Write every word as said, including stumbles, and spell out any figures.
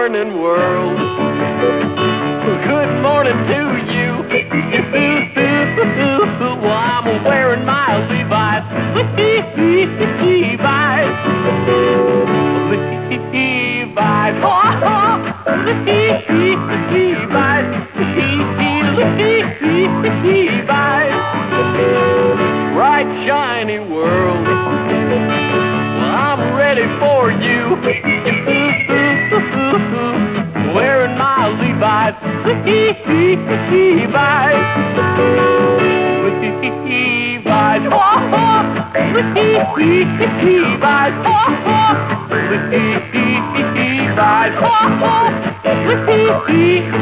morning, world. Good morning to you. While I'm wearing my Levi's. Levi's. Levi's. Levi's. Levi's. Bright, shiny world. I'm ready for you. Wearing my Levi's, Levi's, Levi's, oh, Levi's, oh, Levi's, oh, Levi's.